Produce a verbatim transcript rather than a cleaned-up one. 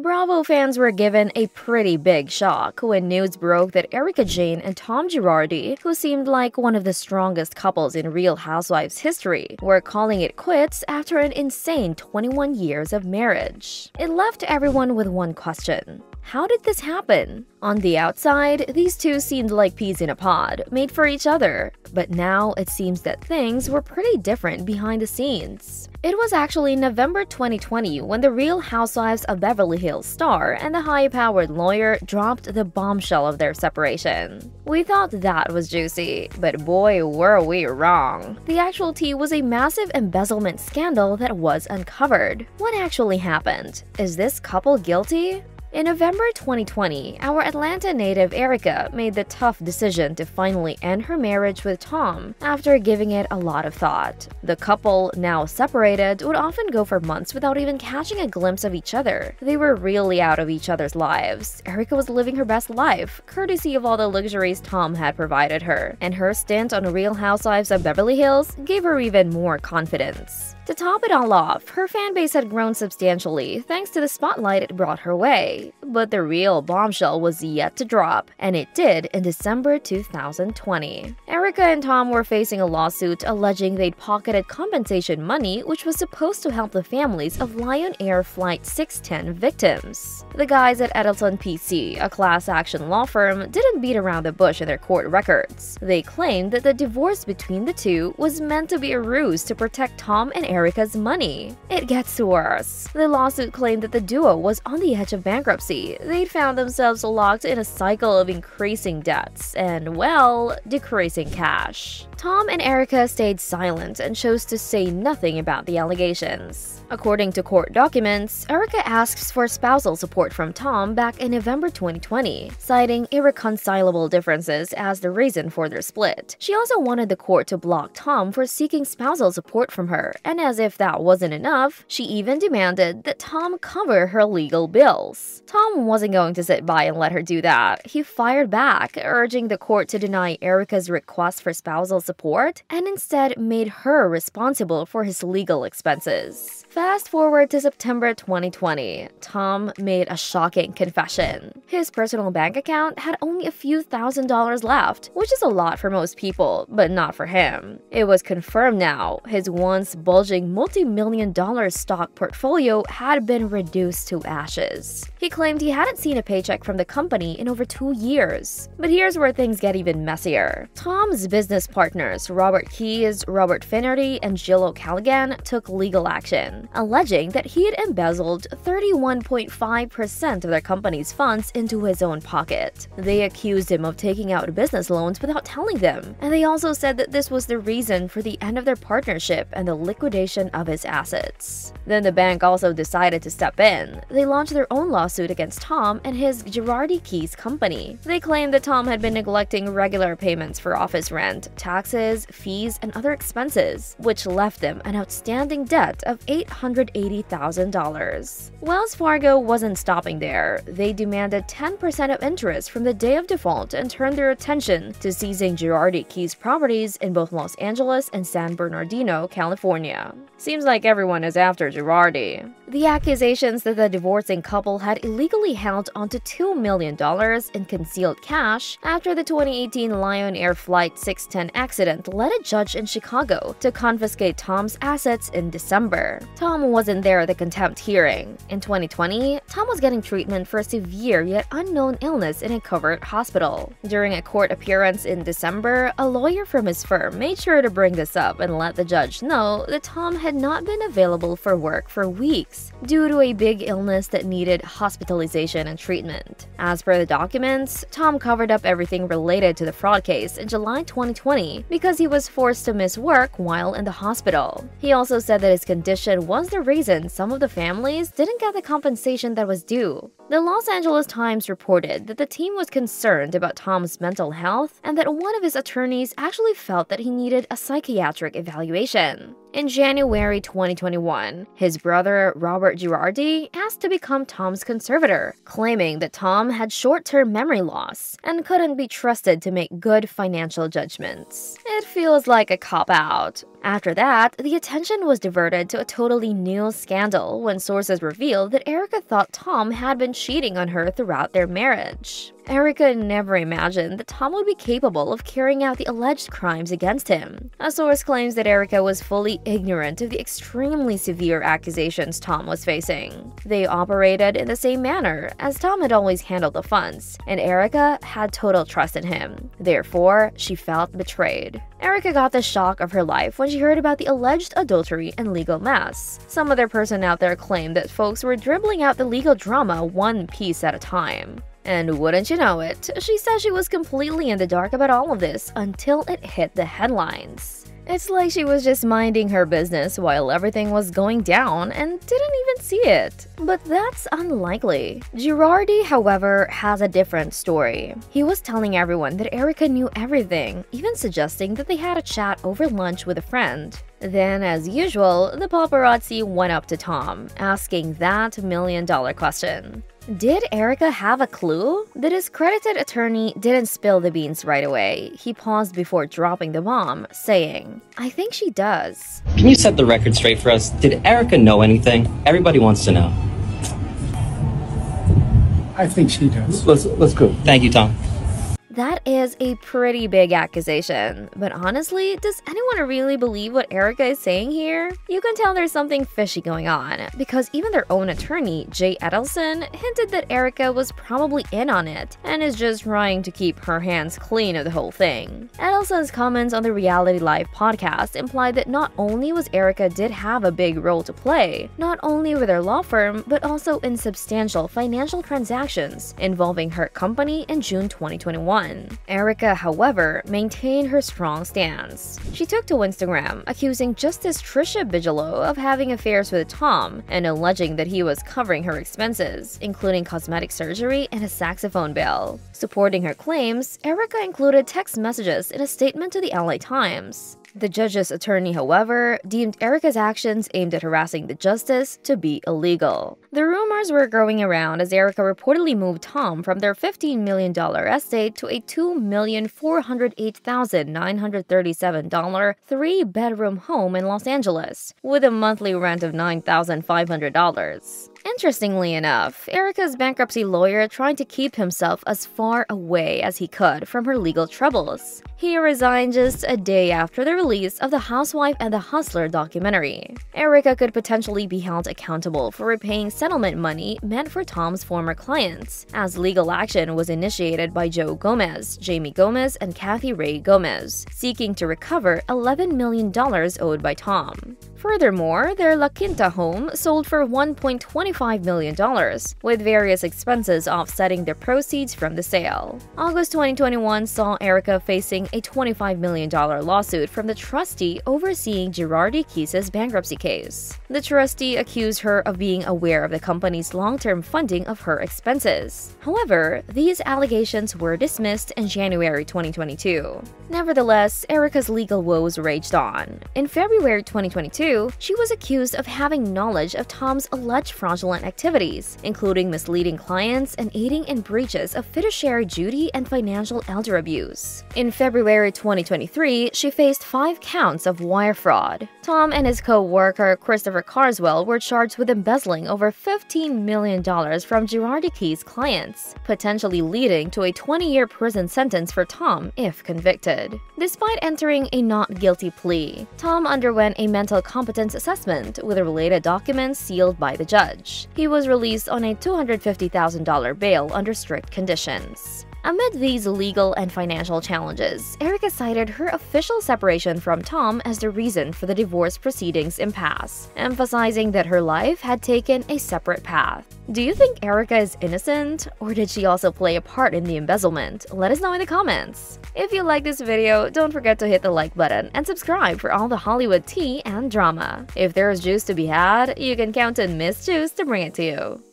Bravo fans were given a pretty big shock when news broke that Erika Jayne and Tom Girardi, who seemed like one of the strongest couples in Real Housewives history, were calling it quits after an insane twenty-one years of marriage. It left everyone with one question. How did this happen? On the outside, these two seemed like peas in a pod, made for each other. But now it seems that things were pretty different behind the scenes. It was actually November twenty twenty when the Real Housewives of Beverly Hills star and the high-powered lawyer dropped the bombshell of their separation. We thought that was juicy, but boy, were we wrong. The actual tea was a massive embezzlement scandal that was uncovered. What actually happened? Is this couple guilty? In November twenty twenty, our Atlanta native Erika made the tough decision to finally end her marriage with Tom after giving it a lot of thought. The couple, now separated, would often go for months without even catching a glimpse of each other. They were really out of each other's lives. Erika was living her best life, courtesy of all the luxuries Tom had provided her, and her stint on Real Housewives of Beverly Hills gave her even more confidence. To top it all off, her fanbase had grown substantially thanks to the spotlight it brought her way. But the real bombshell was yet to drop, and it did in December two thousand twenty. Erika and Tom were facing a lawsuit alleging they'd pocketed compensation money which was supposed to help the families of Lion Air Flight six ten victims. The guys at Edelson P C, a class-action law firm, didn't beat around the bush in their court records. They claimed that the divorce between the two was meant to be a ruse to protect Tom and Erika's money. It gets worse. The lawsuit claimed that the duo was on the edge of bankruptcy. Bankruptcy, they'd found themselves locked in a cycle of increasing debts and, well, decreasing cash. Tom and Erika stayed silent and chose to say nothing about the allegations. According to court documents, Erika asks for spousal support from Tom back in November twenty twenty, citing irreconcilable differences as the reason for their split. She also wanted the court to block Tom for seeking spousal support from her, and as if that wasn't enough, she even demanded that Tom cover her legal bills. Tom wasn't going to sit by and let her do that. He fired back, urging the court to deny Erika's request for spousal support and instead made her responsible for his legal expenses. Fast forward to September twenty twenty, Tom made a shocking confession. His personal bank account had only a few thousand dollars left, which is a lot for most people, but not for him. It was confirmed now, his once bulging multi-million dollar stock portfolio had been reduced to ashes. He claimed he hadn't seen a paycheck from the company in over two years. But here's where things get even messier. Tom's business partners, Robert Keyes, Robert Finnerty, and Jill O'Callaghan, took legal action, alleging that he had embezzled thirty-one point five percent of their company's funds into his own pocket. They accused him of taking out business loans without telling them, and they also said that this was the reason for the end of their partnership and the liquidation of his assets. Then the bank also decided to step in. They launched their own lawsuit Lawsuit against Tom and his Girardi Keese company. They claimed that Tom had been neglecting regular payments for office rent, taxes, fees, and other expenses, which left them an outstanding debt of eight hundred eighty thousand dollars. Wells Fargo wasn't stopping there. They demanded ten percent of interest from the day of default and turned their attention to seizing Girardi Keese properties in both Los Angeles and San Bernardino, California. Seems like everyone is after Girardi. The accusations that the divorcing couple had illegally held onto two million dollars in concealed cash after the twenty eighteen Lion Air Flight six ten accident led a judge in Chicago to confiscate Tom's assets in December. Tom wasn't there at the contempt hearing. In twenty twenty, Tom was getting treatment for a severe yet unknown illness in a covered hospital. During a court appearance in December, a lawyer from his firm made sure to bring this up and let the judge know that Tom had not been available for work for weeks due to a big illness that needed hospitalization and treatment. As per the documents, Tom covered up everything related to the fraud case in July twenty twenty because he was forced to miss work while in the hospital. He also said that his condition was the reason some of the families didn't get the compensation that was due. The Los Angeles Times reported that the team was concerned about Tom's mental health and that one of his attorneys actually felt that he needed a psychiatric evaluation. In January twenty twenty-one, his brother Robert Girardi asked to become Tom's conservator, claiming that Tom had short-term memory loss and couldn't be trusted to make good financial judgments. It feels like a cop-out. After that, the attention was diverted to a totally new scandal when sources revealed that Erika thought Tom had been cheating on her throughout their marriage. Erika never imagined that Tom would be capable of carrying out the alleged crimes against him. A source claims that Erika was fully ignorant of the extremely severe accusations Tom was facing. They operated in the same manner, as Tom had always handled the funds, and Erika had total trust in him. Therefore, she felt betrayed. Erika got the shock of her life when she heard about the alleged adultery and legal mess. Some other person out there claimed that folks were dribbling out the legal drama one piece at a time. And wouldn't you know it, she said she was completely in the dark about all of this until it hit the headlines. It's like she was just minding her business while everything was going down and didn't even see it. But that's unlikely. Girardi, however, has a different story. He was telling everyone that Erika knew everything, even suggesting that they had a chat over lunch with a friend. Then, as usual, the paparazzi went up to Tom, asking that million-dollar question. Did Erika have a clue? The discredited attorney didn't spill the beans right away. He paused before dropping the bomb, saying, "I think she does." Can you set the record straight for us? Did Erika know anything? Everybody wants to know. I think she does. Let's, let's go. Thank you, Tom. That is a pretty big accusation, but honestly, does anyone really believe what Erika is saying here? You can tell there's something fishy going on, because even their own attorney, Jay Edelson, hinted that Erika was probably in on it and is just trying to keep her hands clean of the whole thing. Edelson's comments on the Reality Live podcast implied that not only was Erika did have a big role to play, not only with her law firm, but also in substantial financial transactions involving her company in June twenty twenty-one. Erika, however, maintained her strong stance. She took to Instagram, accusing Justice Trisha Bigelow of having affairs with Tom and alleging that he was covering her expenses, including cosmetic surgery and a saxophone bill. Supporting her claims, Erika included text messages in a statement to the L A Times. The judge's attorney, however, deemed Erika's actions aimed at harassing the justice to be illegal. The rumors were growing around as Erika reportedly moved Tom from their fifteen million dollar estate to a two million four hundred eight thousand nine hundred thirty-seven dollar three-bedroom home in Los Angeles, with a monthly rent of nine thousand five hundred dollars. Interestingly enough, Erika's bankruptcy lawyer tried to keep himself as far away as he could from her legal troubles. He resigned just a day after the release of The Housewife and the Hustler documentary. Erika could potentially be held accountable for repaying settlement money meant for Tom's former clients, as legal action was initiated by Joe Gomez, Jamie Gomez, and Kathy Ray Gomez, seeking to recover eleven million dollars owed by Tom. Furthermore, their La Quinta home sold for one point two five million dollars, with various expenses offsetting the proceeds from the sale. August twenty twenty-one saw Erika facing a twenty-five million dollar lawsuit from the trustee overseeing Girardi Keese's bankruptcy case. The trustee accused her of being aware of the company's long-term funding of her expenses. However, these allegations were dismissed in January twenty twenty-two. Nevertheless, Erika's legal woes raged on. In February twenty twenty-two, she was accused of having knowledge of Tom's alleged fraudulent activities, including misleading clients and aiding in breaches of fiduciary duty and financial elder abuse. In February twenty twenty-three, she faced five counts of wire fraud. Tom and his co-worker Christopher Carswell were charged with embezzling over fifteen million dollars from Girardi Keese clients, potentially leading to a twenty-year prison sentence for Tom if convicted. Despite entering a not guilty plea, Tom underwent a mental competence assessment with related documents sealed by the judge. He was released on a two hundred fifty thousand dollar bail under strict conditions. Amid these legal and financial challenges, Erika cited her official separation from Tom as the reason for the divorce proceedings impasse, emphasizing that her life had taken a separate path. Do you think Erika is innocent, or did she also play a part in the embezzlement? Let us know in the comments! If you like this video, don't forget to hit the like button and subscribe for all the Hollywood tea and drama. If there's juice to be had, you can count on Miss Juice to bring it to you.